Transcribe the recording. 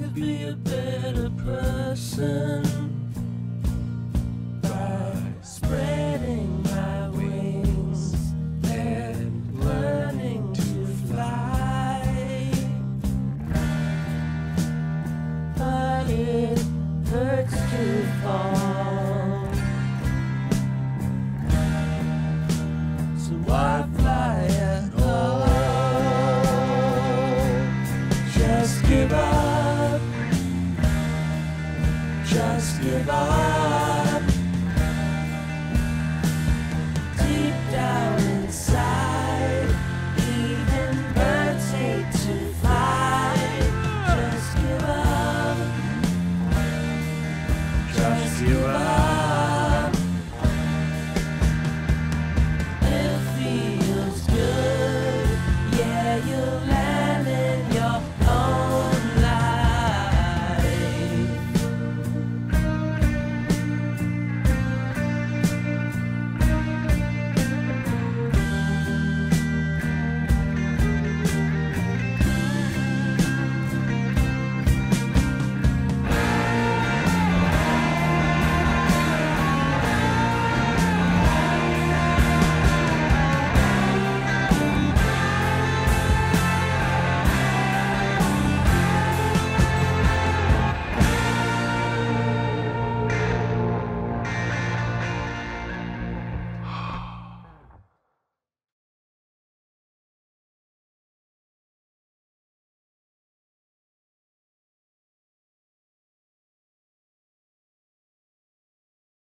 could be a better person by spreading my wings and learning to fly. But it hurts to fall, so why fly at all? Just give up. Just give up.